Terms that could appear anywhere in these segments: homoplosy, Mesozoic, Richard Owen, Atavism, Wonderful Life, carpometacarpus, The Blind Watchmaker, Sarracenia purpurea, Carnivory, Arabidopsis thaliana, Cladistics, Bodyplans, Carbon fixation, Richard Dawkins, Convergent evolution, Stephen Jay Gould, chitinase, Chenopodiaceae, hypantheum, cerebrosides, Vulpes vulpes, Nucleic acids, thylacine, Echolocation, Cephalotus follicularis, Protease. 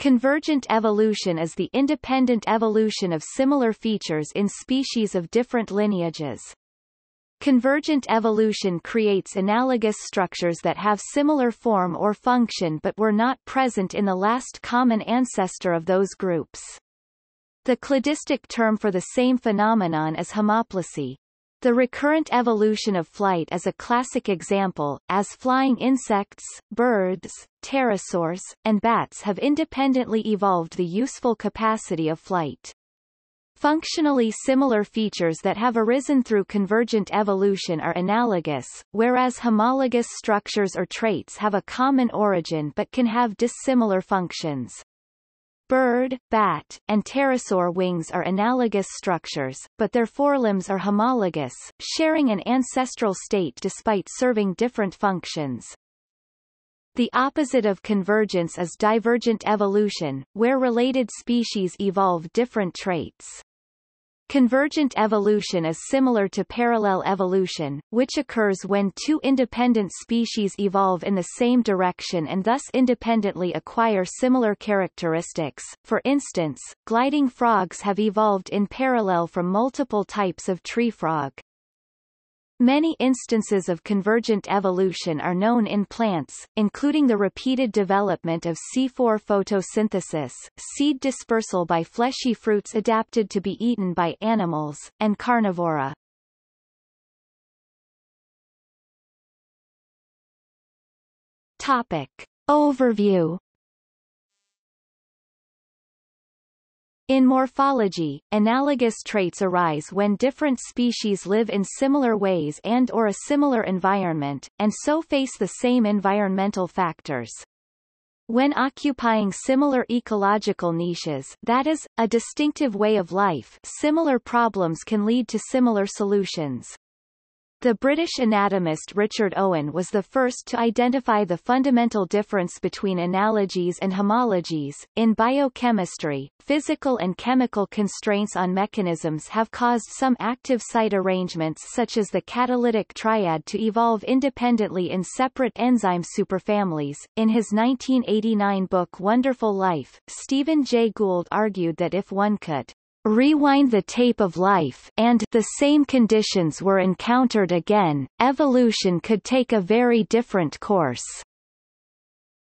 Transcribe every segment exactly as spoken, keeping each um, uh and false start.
Convergent evolution is the independent evolution of similar features in species of different lineages. Convergent evolution creates analogous structures that have similar form or function but were not present in the last common ancestor of those groups. The cladistic term for the same phenomenon is homoplosy. The recurrent evolution of flight is a classic example, as flying insects, birds, pterosaurs, and bats have independently evolved the useful capacity of flight. Functionally similar features that have arisen through convergent evolution are analogous, whereas homologous structures or traits have a common origin but can have dissimilar functions. Bird, bat, and pterosaur wings are analogous structures, but their forelimbs are homologous, sharing an ancestral state despite serving different functions. The opposite of convergence is divergent evolution, where related species evolve different traits. Convergent evolution is similar to parallel evolution, which occurs when two independent species evolve in the same direction and thus independently acquire similar characteristics. For instance, gliding frogs have evolved in parallel from multiple types of tree frog. Many instances of convergent evolution are known in plants, including the repeated development of C four photosynthesis, seed dispersal by fleshy fruits adapted to be eaten by animals, and carnivora. Topic. Overview. In morphology, analogous traits arise when different species live in similar ways and/or a similar environment, and so face the same environmental factors. When occupying similar ecological niches, that is, a distinctive way of life, similar problems can lead to similar solutions. The British anatomist Richard Owen was the first to identify the fundamental difference between analogies and homologies. In biochemistry, physical and chemical constraints on mechanisms have caused some active site arrangements such as the catalytic triad to evolve independently in separate enzyme superfamilies. In his nineteen eighty-nine book Wonderful Life, Stephen Jay Gould argued that if one could rewind the tape of life and the same conditions were encountered again, evolution could take a very different course.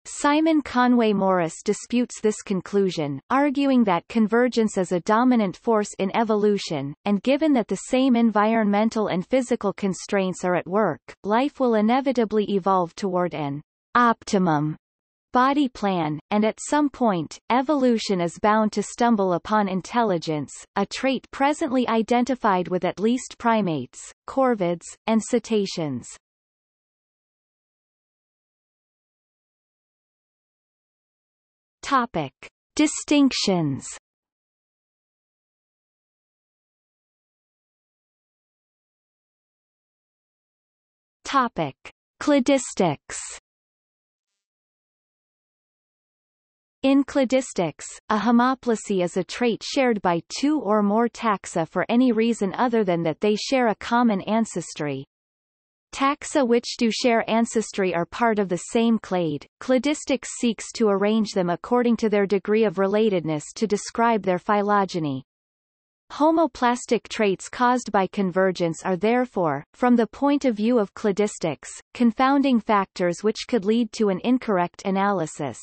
Simon Conway Morris disputes this conclusion, arguing that convergence is a dominant force in evolution, and given that the same environmental and physical constraints are at work, life will inevitably evolve toward an optimum body plan, and at some point, evolution is bound to stumble upon intelligence, a trait presently identified with at least primates, corvids, and cetaceans. Topic. Distinctions. Topic. Cladistics. In cladistics, a homoplosy is a trait shared by two or more taxa for any reason other than that they share a common ancestry. Taxa which do share ancestry are part of the same clade. Cladistics seeks to arrange them according to their degree of relatedness to describe their phylogeny. Homoplastic traits caused by convergence are therefore, from the point of view of cladistics, confounding factors which could lead to an incorrect analysis.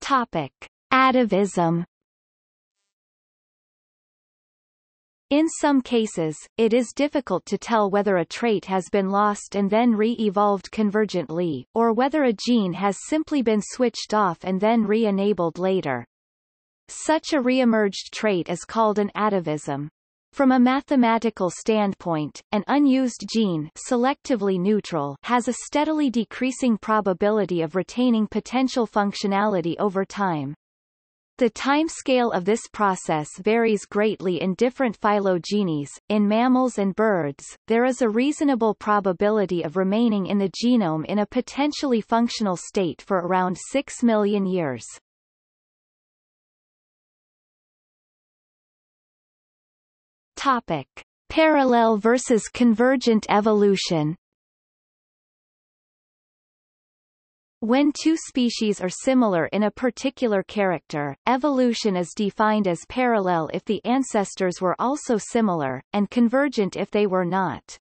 Topic. Atavism. In some cases, it is difficult to tell whether a trait has been lost and then re-evolved convergently, or whether a gene has simply been switched off and then re-enabled later. Such a re-emerged trait is called an atavism. From a mathematical standpoint, an unused gene, selectively neutral, has a steadily decreasing probability of retaining potential functionality over time. The timescale of this process varies greatly in different phylogenies. In mammals and birds, there is a reasonable probability of remaining in the genome in a potentially functional state for around six million years. Topic. Parallel versus convergent evolution. When two species are similar in a particular character, evolution is defined as parallel if the ancestors were also similar, and convergent if they were not.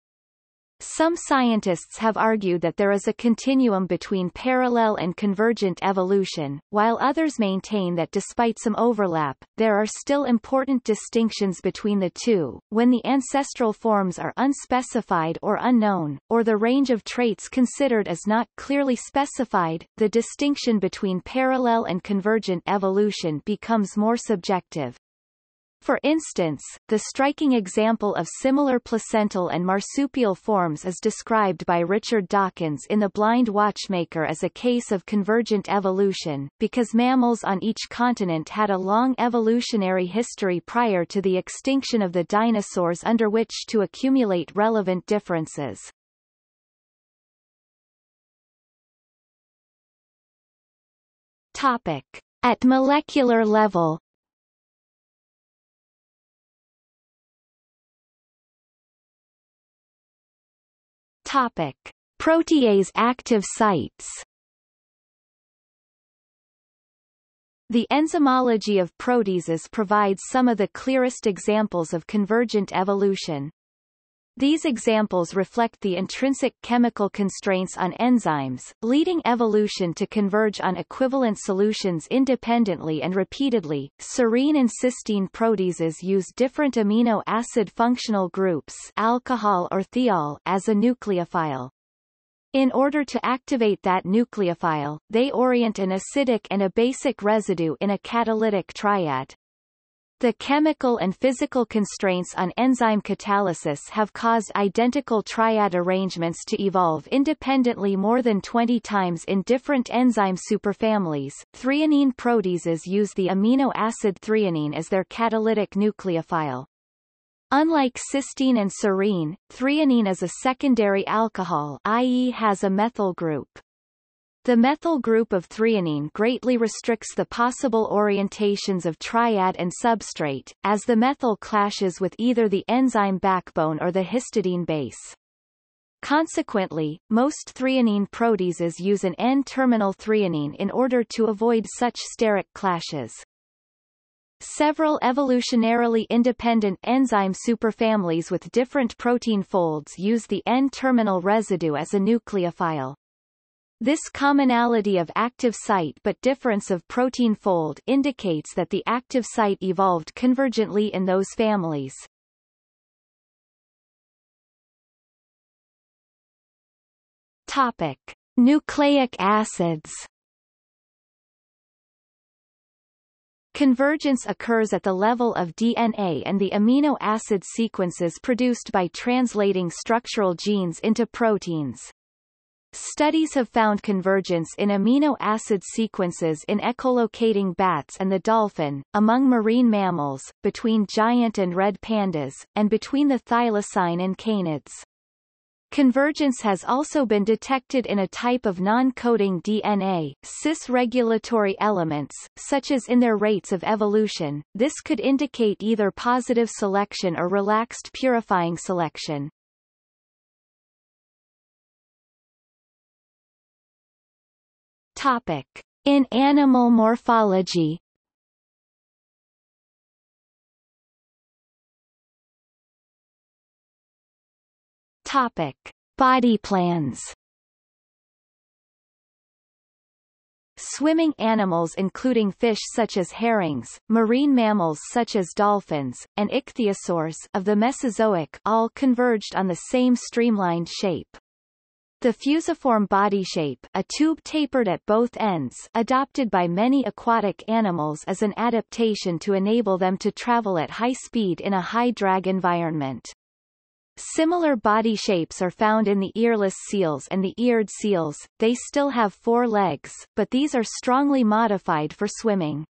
Some scientists have argued that there is a continuum between parallel and convergent evolution, while others maintain that despite some overlap, there are still important distinctions between the two, when the ancestral forms are unspecified or unknown, or the range of traits considered is not clearly specified, the distinction between parallel and convergent evolution becomes more subjective. For instance, the striking example of similar placental and marsupial forms is described by Richard Dawkins in The Blind Watchmaker as a case of convergent evolution, because mammals on each continent had a long evolutionary history prior to the extinction of the dinosaurs under which to accumulate relevant differences. Topic. At molecular level. Topic. Protease active sites. The enzymology of proteases provides some of the clearest examples of convergent evolution. These examples reflect the intrinsic chemical constraints on enzymes, leading evolution to converge on equivalent solutions independently and repeatedly. Serine and cysteine proteases use different amino acid functional groups, alcohol or thiol, as a nucleophile. In order to activate that nucleophile, they orient an acidic and a basic residue in a catalytic triad. The chemical and physical constraints on enzyme catalysis have caused identical triad arrangements to evolve independently more than twenty times in different enzyme superfamilies. Threonine proteases use the amino acid threonine as their catalytic nucleophile. Unlike cysteine and serine, threonine is a secondary alcohol, that is has a methyl group. The methyl group of threonine greatly restricts the possible orientations of triad and substrate, as the methyl clashes with either the enzyme backbone or the histidine base. Consequently, most threonine proteases use an N-terminal threonine in order to avoid such steric clashes. Several evolutionarily independent enzyme superfamilies with different protein folds use the N-terminal residue as a nucleophile. This commonality of active site but difference of protein fold indicates that the active site evolved convergently in those families. Topic. Nucleic acids. Convergence occurs at the level of D N A and the amino acid sequences produced by translating structural genes into proteins. Studies have found convergence in amino acid sequences in echolocating bats and the dolphin, among marine mammals, between giant and red pandas, and between the thylacine and canids. Convergence has also been detected in a type of non-coding D N A, cis-regulatory elements, such as in their rates of evolution. This could indicate either positive selection or relaxed purifying selection. Topic. In animal morphology. Topic. Body plans. Swimming animals including fish such as herrings, marine mammals such as dolphins, and ichthyosaurs of the Mesozoic all converged on the same streamlined shape. The fusiform body shape, a tube tapered at both ends, adopted by many aquatic animals as an adaptation to enable them to travel at high speed in a high-drag environment. Similar body shapes are found in the earless seals and the eared seals. They still have four legs, but these are strongly modified for swimming.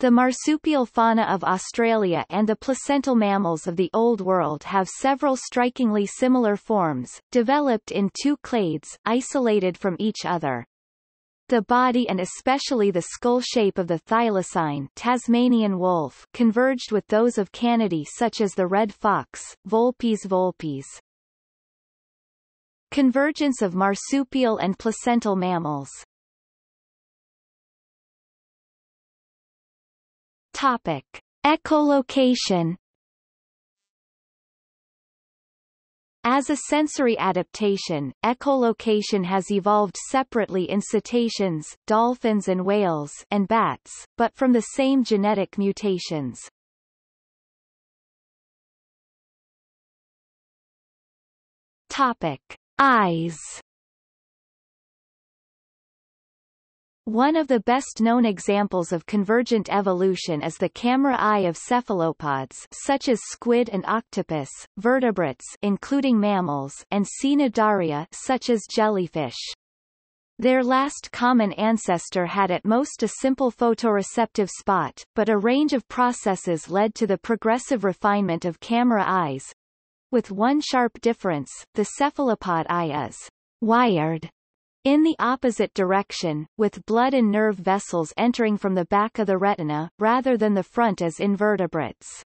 The marsupial fauna of Australia and the placental mammals of the Old World have several strikingly similar forms, developed in two clades, isolated from each other. The body and especially the skull shape of the thylacine Tasmanian wolf converged with those of canidae such as the red fox, Vulpes vulpes. Convergence of marsupial and placental mammals. Topic: Echolocation. As a sensory adaptation, echolocation has evolved separately in cetaceans, dolphins and whales, and bats, but from the same genetic mutations. Topic: Eyes. One of the best-known examples of convergent evolution is the camera eye of cephalopods such as squid and octopus, vertebrates including mammals, and cnidaria such as jellyfish. Their last common ancestor had at most a simple photoreceptive spot, but a range of processes led to the progressive refinement of camera eyes, with one sharp difference: the cephalopod eye is wired in the opposite direction, with blood and nerve vessels entering from the back of the retina, rather than the front as in vertebrates.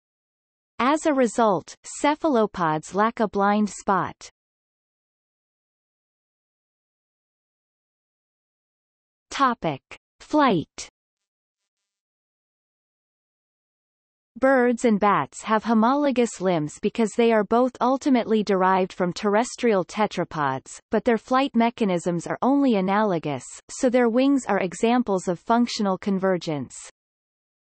As a result, cephalopods lack a blind spot. Topic: Flight. Birds and bats have homologous limbs because they are both ultimately derived from terrestrial tetrapods, but their flight mechanisms are only analogous, so their wings are examples of functional convergence.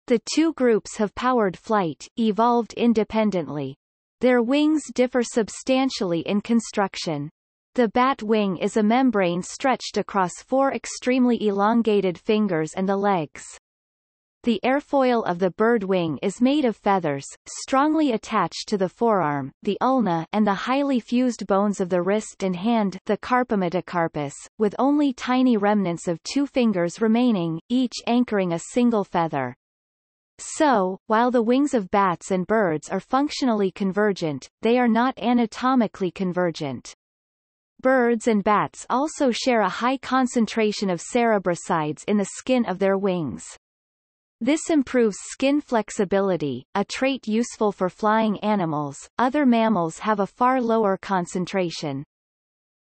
The two groups have powered flight, evolved independently. Their wings differ substantially in construction. The bat wing is a membrane stretched across four extremely elongated fingers and the legs. The airfoil of the bird wing is made of feathers, strongly attached to the forearm, the ulna, and the highly fused bones of the wrist and hand, the carpometacarpus, with only tiny remnants of two fingers remaining, each anchoring a single feather. So, while the wings of bats and birds are functionally convergent, they are not anatomically convergent. Birds and bats also share a high concentration of cerebrosides in the skin of their wings. This improves skin flexibility, a trait useful for flying animals. Other mammals have a far lower concentration.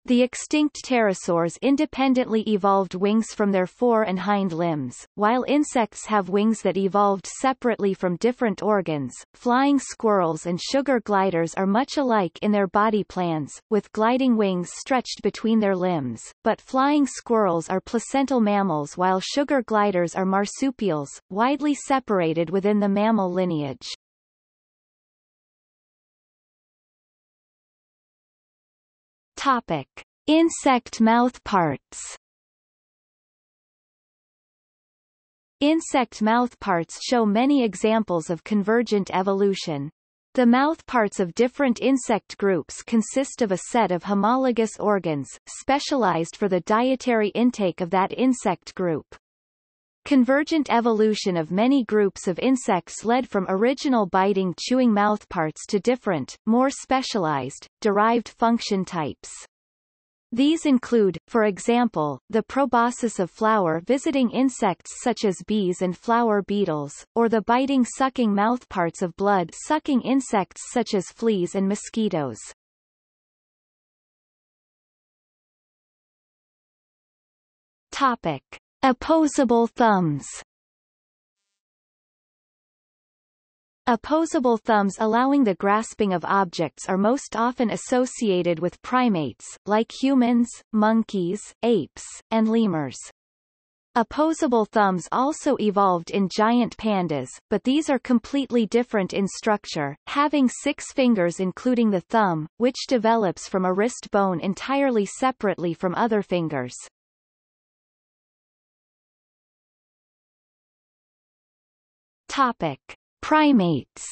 The extinct pterosaurs independently evolved wings from their fore and hind limbs, while insects have wings that evolved separately from different organs. Flying squirrels and sugar gliders are much alike in their body plans, with gliding wings stretched between their limbs, but flying squirrels are placental mammals while sugar gliders are marsupials, widely separated within the mammal lineage. Topic: Insect mouthparts. Insect mouthparts show many examples of convergent evolution. The mouthparts of different insect groups consist of a set of homologous organs, specialized for the dietary intake of that insect group. Convergent evolution of many groups of insects led from original biting chewing mouthparts to different, more specialized, derived function types. These include, for example, the proboscis of flower-visiting insects such as bees and flower beetles, or the biting-sucking mouthparts of blood-sucking insects such as fleas and mosquitoes. Topic: Opposable thumbs. Opposable thumbs allowing the grasping of objects are most often associated with primates, like humans, monkeys, apes, and lemurs. Opposable thumbs also evolved in giant pandas, but these are completely different in structure, having six fingers including the thumb, which develops from a wrist bone entirely separately from other fingers. Topic: Primates.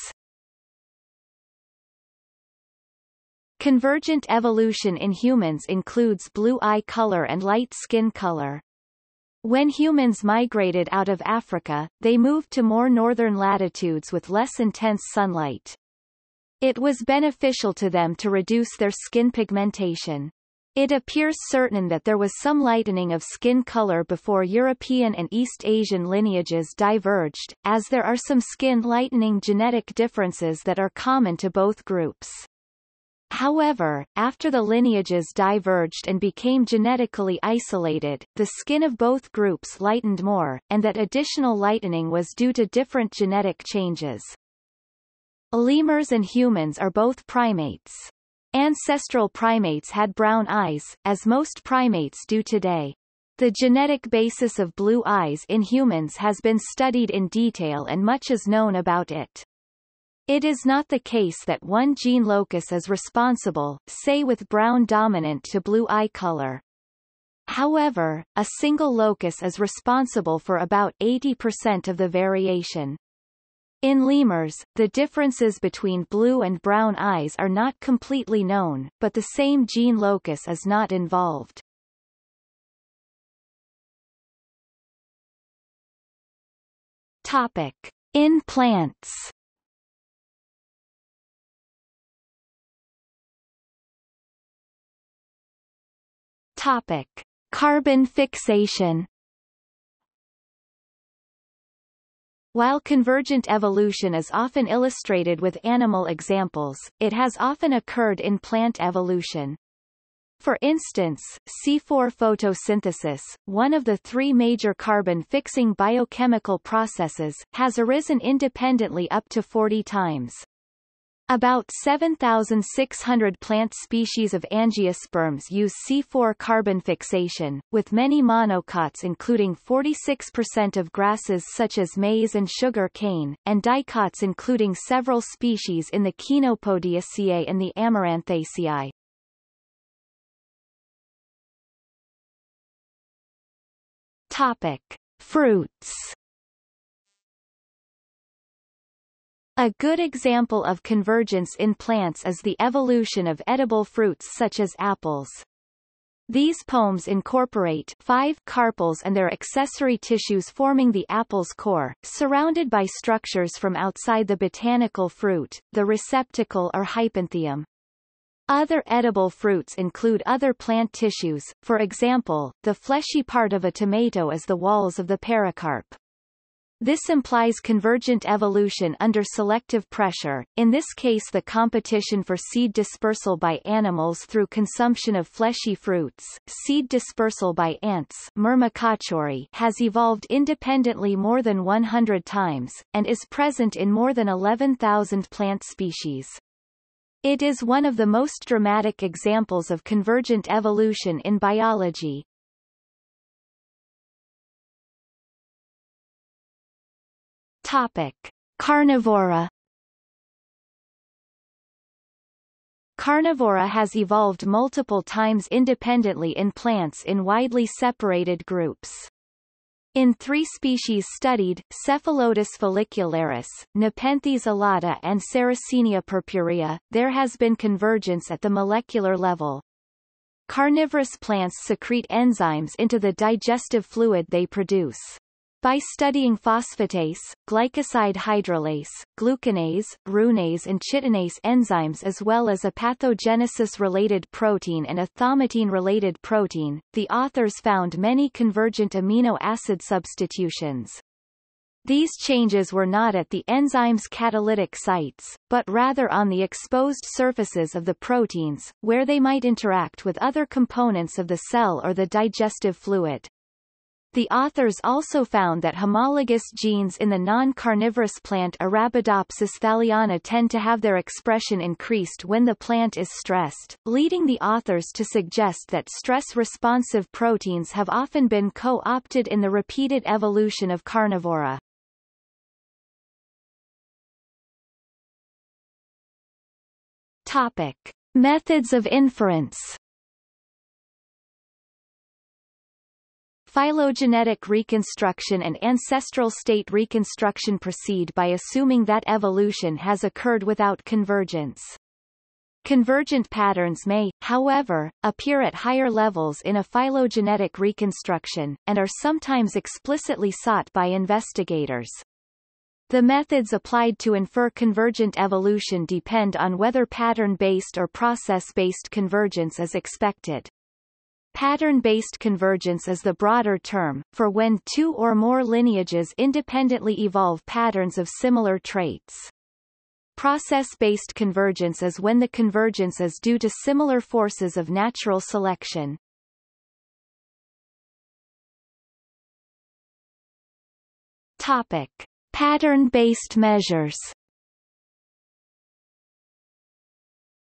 Convergent evolution in humans includes blue eye color and light skin color. When humans migrated out of Africa, they moved to more northern latitudes with less intense sunlight. It was beneficial to them to reduce their skin pigmentation. It appears certain that there was some lightening of skin color before European and East Asian lineages diverged, as there are some skin lightening genetic differences that are common to both groups. However, after the lineages diverged and became genetically isolated, the skin of both groups lightened more, and that additional lightening was due to different genetic changes. Lemurs and humans are both primates. Ancestral primates had brown eyes, as most primates do today. The genetic basis of blue eyes in humans has been studied in detail and much is known about it. It is not the case that one gene locus is responsible, say with brown dominant to blue eye color. However, a single locus is responsible for about eighty percent of the variation. In lemurs, the differences between blue and brown eyes are not completely known, but the same gene locus is not involved. Topic: In plants. Topic: Carbon fixation. While convergent evolution is often illustrated with animal examples, it has often occurred in plant evolution. For instance, C four photosynthesis, one of the three major carbon-fixing biochemical processes, has arisen independently up to forty times. About seven thousand six hundred plant species of angiosperms use C four carbon fixation, with many monocots including forty-six percent of grasses such as maize and sugar cane, and dicots including several species in the Chenopodiaceae and the Amaranthaceae. Topic: Fruits. A good example of convergence in plants is the evolution of edible fruits such as apples. These pomes incorporate five carpels and their accessory tissues forming the apple's core, surrounded by structures from outside the botanical fruit, the receptacle or hypantheum. Other edible fruits include other plant tissues, for example, the fleshy part of a tomato is the walls of the pericarp. This implies convergent evolution under selective pressure, in this case the competition for seed dispersal by animals through consumption of fleshy fruits. Seed dispersal by ants has evolved independently more than one hundred times, and is present in more than eleven thousand plant species. It is one of the most dramatic examples of convergent evolution in biology. Topic: Carnivora. Carnivora has evolved multiple times independently in plants in widely separated groups. In three species studied, Cephalotus follicularis, Nepenthes alata and Sarracenia purpurea, there has been convergence at the molecular level. Carnivorous plants secrete enzymes into the digestive fluid they produce. By studying phosphatase, glycoside hydrolase, glucanase, runase and chitinase enzymes as well as a pathogenesis-related protein and a thaumatin-related protein, the authors found many convergent amino acid substitutions. These changes were not at the enzyme's catalytic sites, but rather on the exposed surfaces of the proteins, where they might interact with other components of the cell or the digestive fluid. The authors also found that homologous genes in the non-carnivorous plant Arabidopsis thaliana tend to have their expression increased when the plant is stressed, leading the authors to suggest that stress-responsive proteins have often been co-opted in the repeated evolution of carnivora. Topic: Methods of inference. Phylogenetic reconstruction and ancestral state reconstruction proceed by assuming that evolution has occurred without convergence. Convergent patterns may, however, appear at higher levels in a phylogenetic reconstruction, and are sometimes explicitly sought by investigators. The methods applied to infer convergent evolution depend on whether pattern-based or process-based convergence is expected. Pattern-based convergence is the broader term, for when two or more lineages independently evolve patterns of similar traits. Process-based convergence is when the convergence is due to similar forces of natural selection. Topic: Pattern-based measures.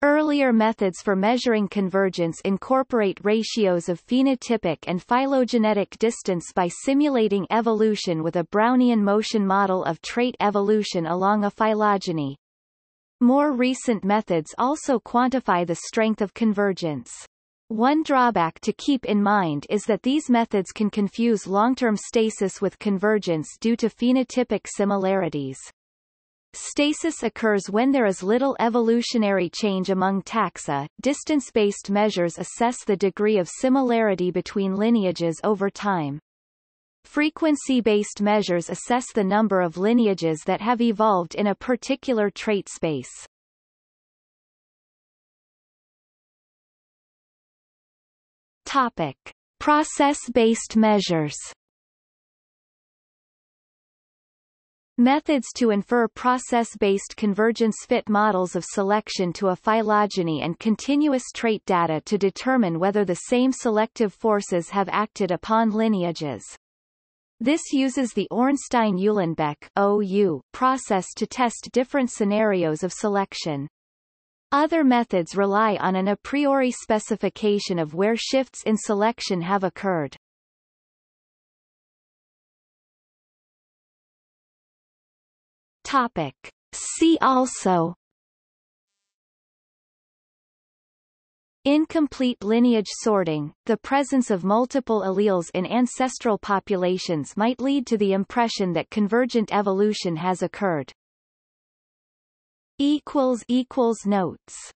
Earlier methods for measuring convergence incorporate ratios of phenotypic and phylogenetic distance by simulating evolution with a Brownian motion model of trait evolution along a phylogeny. More recent methods also quantify the strength of convergence. One drawback to keep in mind is that these methods can confuse long-term stasis with convergence due to phenotypic similarities. Stasis occurs when there is little evolutionary change among taxa. Distance-based measures assess the degree of similarity between lineages over time. Frequency-based measures assess the number of lineages that have evolved in a particular trait space. Topic: Process-based measures. Methods to infer process-based convergence fit models of selection to a phylogeny and continuous trait data to determine whether the same selective forces have acted upon lineages. This uses the Ornstein-Uhlenbeck process to test different scenarios of selection. Other methods rely on an a priori specification of where shifts in selection have occurred. Topic: See also: Incomplete lineage sorting. The presence of multiple alleles in ancestral populations might lead to the impression that convergent evolution has occurred. Notes